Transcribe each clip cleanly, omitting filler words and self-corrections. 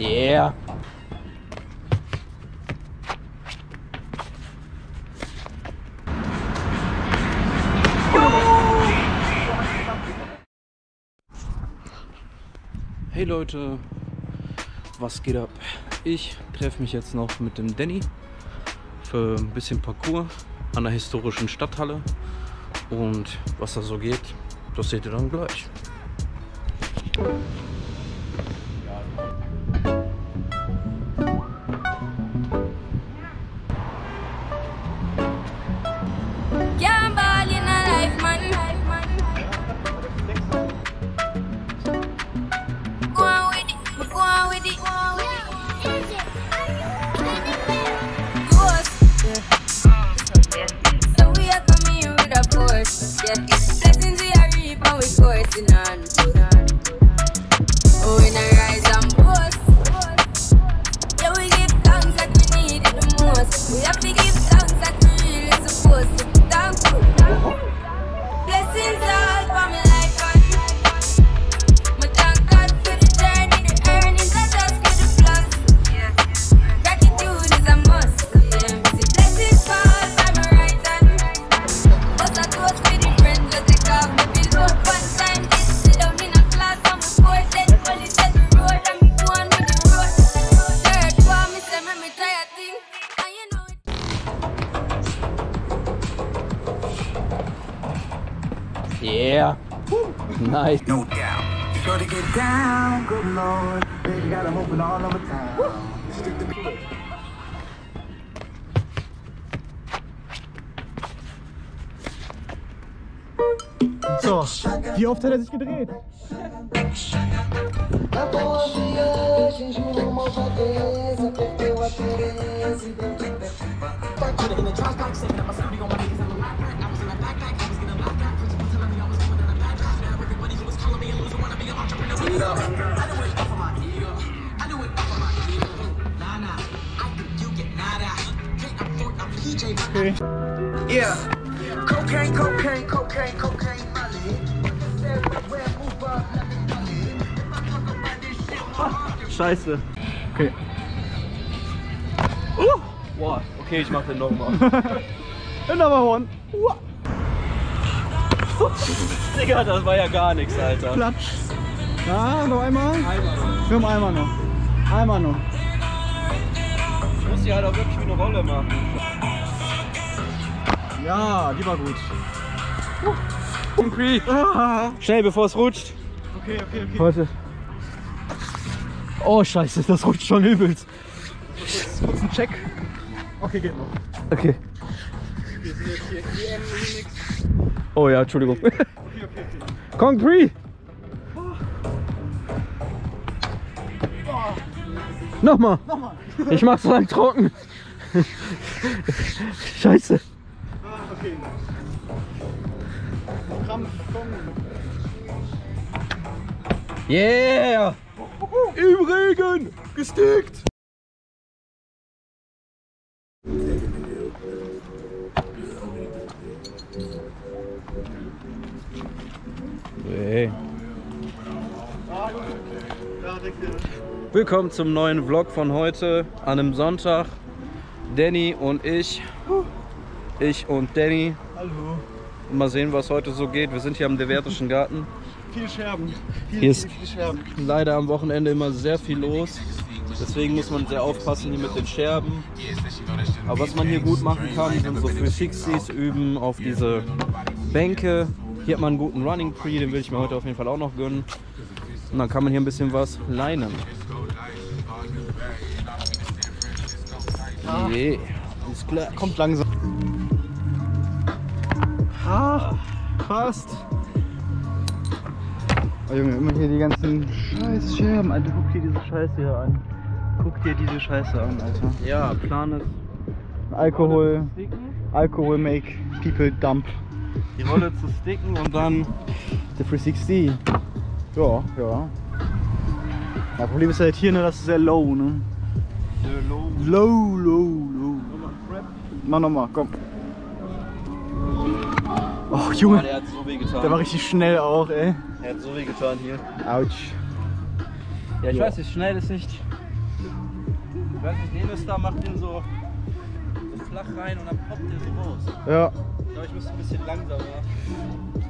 Yeah. Hey Leute, was geht ab? Ich treffe mich jetzt noch mit dem Danny für ein bisschen Parcours an der historischen Stadthalle. Und was da so geht, das seht ihr dann gleich. Yeah. Woo. Nice. No doubt. Sure to get down, good Lord. Baby got them open all over town. Woo. Stick to me. So, wie oft hat er sich gedreht? Okay. Yeah. Cocaine, cocaine, cocaine, cocaine, money. Scheiße. Okay. Wow. Okay, ich mach den nochmal. Another one. Digga, das war ja gar nichts, Alter. Platsch. Ja, noch einmal. Einmal noch. Ich muss die halt auch wirklich wie eine Rolle machen. Ja, die war gut. Schnell, bevor es rutscht. Okay. Warte. Oh, scheiße, das rutscht schon übelst. Kurz ein Check. Okay, geht noch. Okay. Wir sind jetzt hier EM-Remix. Oh ja, Entschuldigung. Okay. Concrete! Nochmal! Ich mach's so lang trocken. Scheiße. Okay. Krampf, komm. Yeah! Im Regen! Gestickt! Hey. Willkommen zum neuen Vlog von heute an einem Sonntag. Danny und ich. Ich und Danny. Hallo. Mal sehen, was heute so geht. Wir sind hier am Devertischen Garten. Viel Scherben. Hier ist viel Scherben. Leider am Wochenende immer sehr viel los. Deswegen muss man sehr aufpassen hier mit den Scherben. Aber was man hier gut machen kann, sind so 360s üben auf diese Bänke. Hier hat man einen guten Running Pre, den will ich mir heute auf jeden Fall auch noch gönnen. Und dann kann man hier ein bisschen was leinen. Yeah. Ist klar. Kommt langsam. Ah, fast. Oh Junge, immer hier die ganzen scheiß Scherben. Alter, guck dir diese Scheiße hier an. Guck dir diese Scheiße an, Alter. Ja, Plan ist... Alkohol make people dump. Die Rolle zu sticken und dann... Der 360. Ja. Das Problem ist halt hier, ne, das ist sehr low, ne? Low. Mach nochmal, komm. Oh Junge, oh, der hat so weh getan. Der war richtig schnell auch, ey. Der hat so weh getan hier. Autsch. Ja, ich weiß, schnell ist nicht Ich weiß nicht, den ist da, macht den so flach rein und dann poppt der so raus. Ja. Ich glaube, ich müsste ein bisschen langsamer.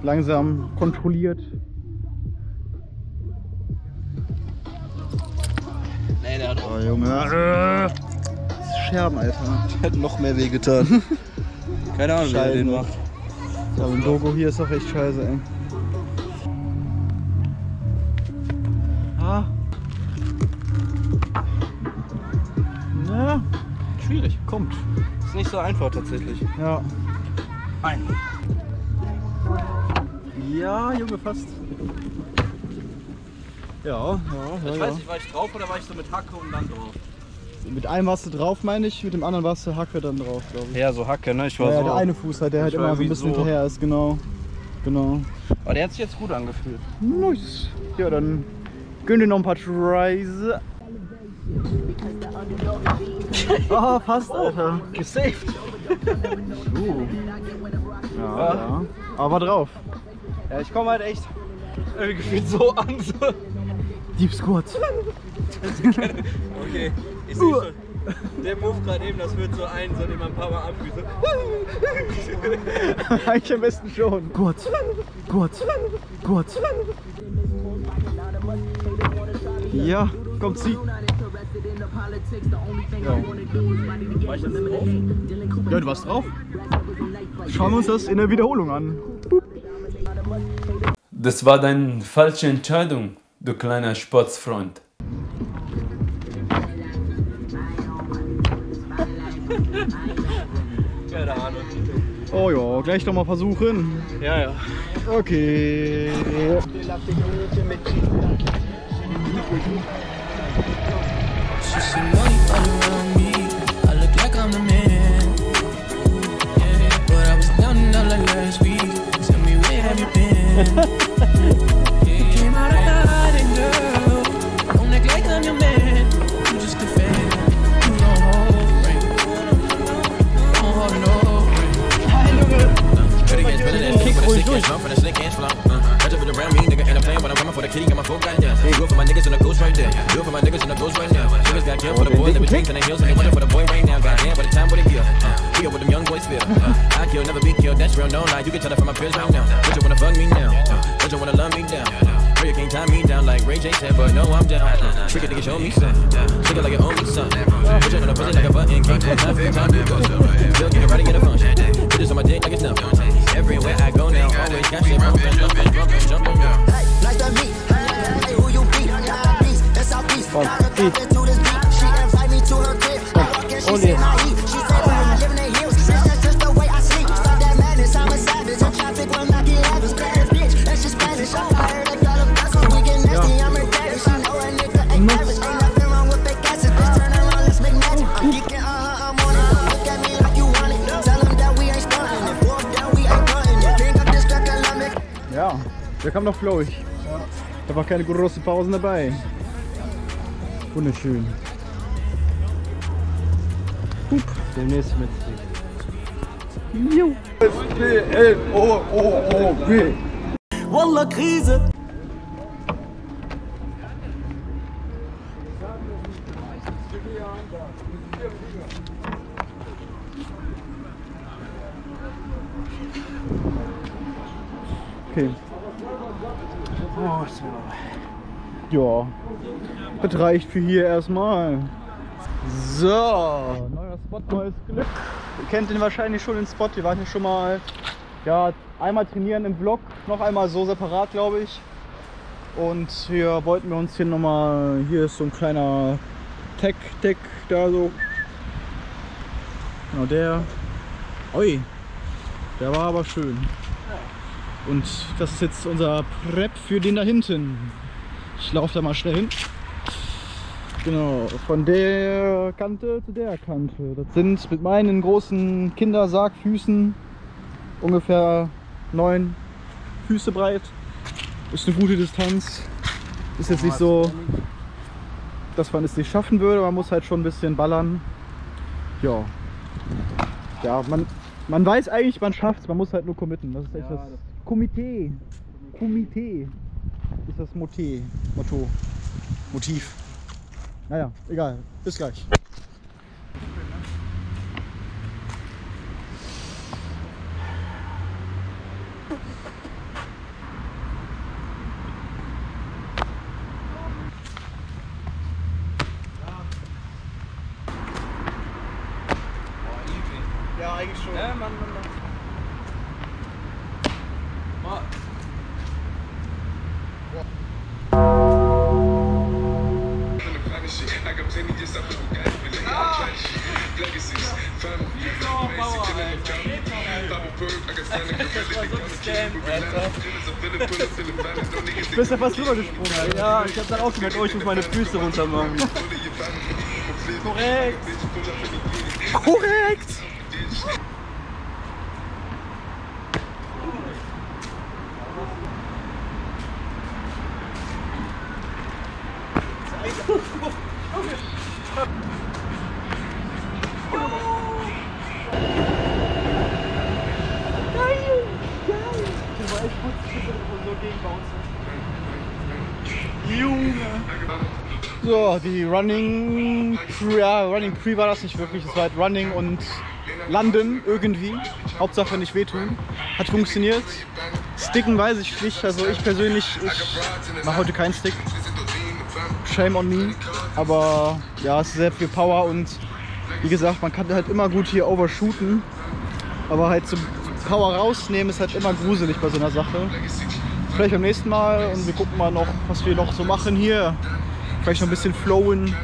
Langsam, kontrolliert. Nee, der hat auch. Oh, Junge. Scherben, Alter. Hätte noch mehr weh getan. Keine Ahnung, wer den macht. Aber ein Logo hier ist doch echt scheiße, ey. Ah. Ja. Schwierig. Kommt. Ist nicht so einfach tatsächlich. Ja. Ein. Ja, Junge, fast. Ja. Ich weiß nicht, war ich drauf oder war ich so mit Hacke und dann drauf? Mit einem warst du drauf, meine ich, mit dem anderen warst du Hacke dann drauf, glaube ich. Ja, so Hacke, ne? Ich war so. Der eine Fuß halt, der halt immer so ein bisschen hinterher ist, genau. Aber der hat sich jetzt gut angefühlt. Nice. Ja, dann gönn dir noch ein paar Tries. Oh, fast, Alter. Gesaved. Ja. Aber drauf. Ja, ich komme halt echt gefühlt so an. So. Deep Squats. Okay, ich sehe schon. Der Move gerade eben, das wird so ein, so den man ein paar Mal abfühlt. Eigentlich am besten schon. Gut. Ja, kommt sie. Ja. War ich jetzt drauf? Ja, du warst drauf. Schauen wir uns das in der Wiederholung an. Das war deine falsche Entscheidung, du kleiner Sportsfreund. Keine Ahnung. Oh ja, gleich nochmal versuchen. Ja. Okay. Der kam noch flowig. Ja. Da war keine großen Pausen dabei. Wunderschön. Hup. Demnächst mit sich. Juhu. SBLOOOB. Wallah, Krise. Okay. Oh, so. Ja, das reicht für hier erstmal. So, neuer Spot, neues Glück. Ihr kennt den wahrscheinlich schon, den Spot. Wir waren hier schon mal, ja, einmal trainieren im Vlog, noch einmal so separat, glaube ich. Und hier wollten wir uns hier nochmal, hier ist so ein kleiner Tech da so. Genau der. Ui, der war aber schön. Und das ist jetzt unser Prep für den da hinten. Ich laufe da mal schnell hin. Genau, von der Kante zu der Kante. Das sind mit meinen großen Kindersargfüßen ungefähr 9 Füße breit. Ist eine gute Distanz. Ist jetzt nicht so, dass man es nicht schaffen würde. Man muss halt schon ein bisschen ballern. Ja, man weiß eigentlich, man schafft es. Man muss halt nur committen. Das ist echt das Komitee ist das Motiv. Naja, egal. Bis gleich. schon. Ja, Mann. Du bist ja fast rübergesprungen, Alter. Ja, ich hab dann auch gemerkt, oh, ich muss meine Füße runter machen. Korrekt! Korrekt! So, die Running, ja, Running Pre war das nicht wirklich, es war halt Running und Landen irgendwie, Hauptsache nicht wehtun, hat funktioniert. Sticken weiß ich nicht, also ich persönlich, ich mache heute keinen Stick, shame on me, aber ja, es ist sehr viel Power und wie gesagt, man kann halt immer gut hier overshooten, aber halt so Power rausnehmen ist halt immer gruselig bei so einer Sache. Vielleicht beim nächsten Mal und wir gucken mal noch, was wir noch so machen hier. Vielleicht noch ein bisschen flowen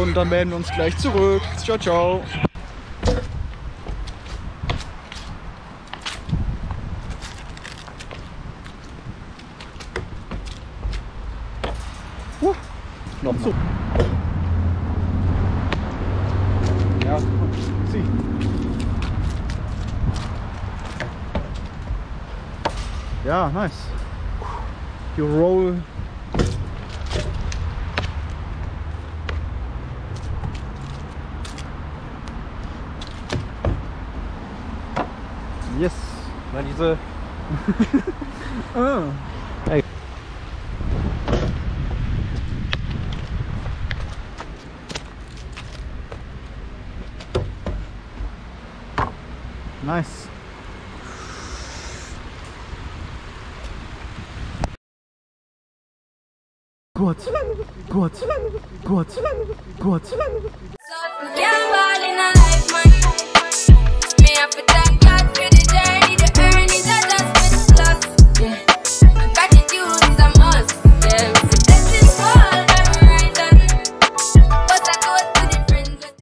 und dann melden wir uns gleich zurück. Ciao, ciao. Noch so. Ja, zieh. Ja, nice. You roll. Yes, weil diese. Ah. Hey. Nice. Gott, Gott, Gott, Gott.